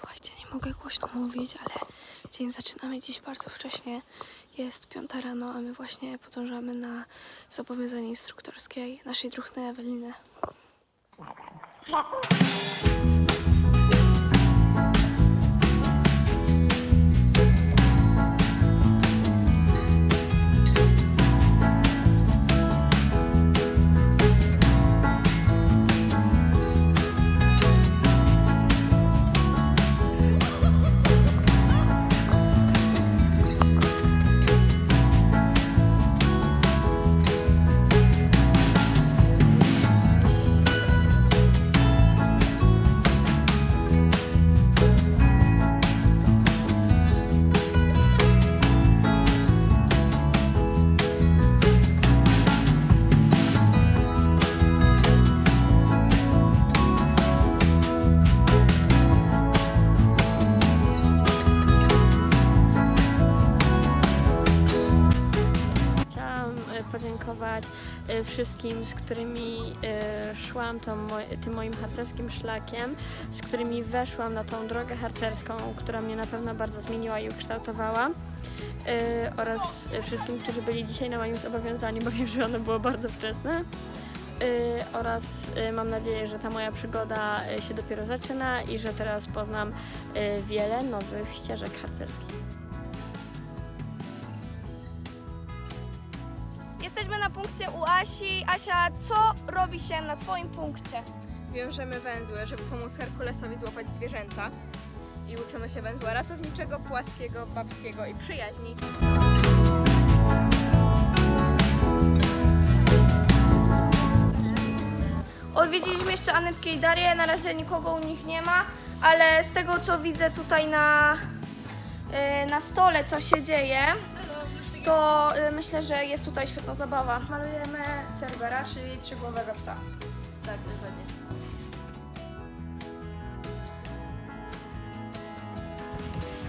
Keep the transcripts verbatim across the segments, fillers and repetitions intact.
Słuchajcie, nie mogę głośno mówić, ale dzień zaczynamy dziś bardzo wcześnie. Jest piąta rano, a my właśnie podążamy na zobowiązanie instruktorskie naszej druhny Eweliny. Podziękować wszystkim, z którymi szłam tą, tym moim harcerskim szlakiem, z którymi weszłam na tą drogę harcerską, która mnie na pewno bardzo zmieniła i ukształtowała, oraz wszystkim, którzy byli dzisiaj na moim zobowiązaniu, bo wiem, że ono było bardzo wczesne, oraz mam nadzieję, że ta moja przygoda się dopiero zaczyna i że teraz poznam wiele nowych ścieżek harcerskich. Jesteśmy na punkcie u Asi. Asia, co robi się na twoim punkcie? Wiążemy węzły, żeby pomóc Herkulesowi złapać zwierzęta i uczymy się węzła ratowniczego, płaskiego, babskiego i przyjaźni. Odwiedziliśmy jeszcze Anetkę i Darię, na razie nikogo u nich nie ma, ale z tego co widzę tutaj na, na stole, co się dzieje, to myślę, że jest tutaj świetna zabawa. Malujemy Cerbera, czyli trzygłowego psa. Tak, dokładnie.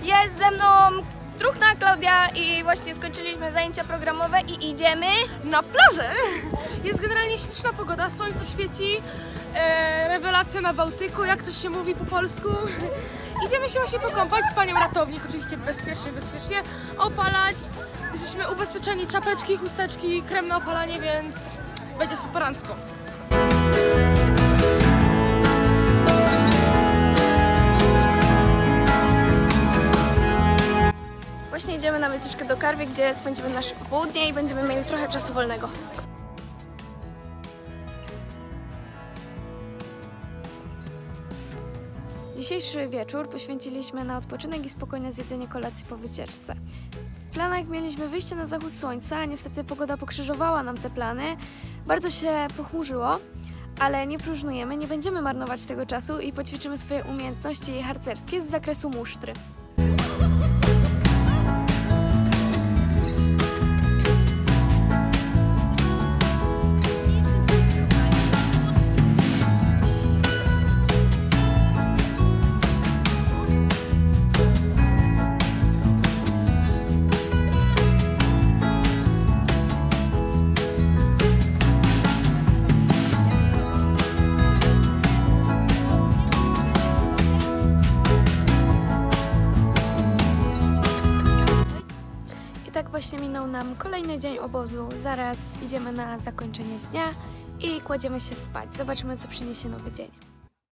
Jest ze mną druhna Klaudia i właśnie skończyliśmy zajęcia programowe i idziemy na plażę. Jest generalnie śliczna pogoda, słońce świeci, e, rewelacja na Bałtyku, jak to się mówi po polsku. Idziemy się właśnie pokąpać z panią ratownik, oczywiście bezpiecznie, bezpiecznie, opalać. Jesteśmy ubezpieczeni, czapeczki, chusteczki, krem na opalanie, więc będzie superancko. Właśnie idziemy na wycieczkę do Karwi, gdzie spędzimy nasze popołudnie i będziemy mieli trochę czasu wolnego. Dzisiejszy wieczór poświęciliśmy na odpoczynek i spokojne zjedzenie kolacji po wycieczce. W planach mieliśmy wyjście na zachód słońca, niestety pogoda pokrzyżowała nam te plany, bardzo się pochmurzyło, ale nie próżnujemy, nie będziemy marnować tego czasu i poćwiczymy swoje umiejętności harcerskie z zakresu musztry. Właśnie minął nam kolejny dzień obozu, zaraz idziemy na zakończenie dnia i kładziemy się spać. Zobaczymy, co przyniesie nowy dzień.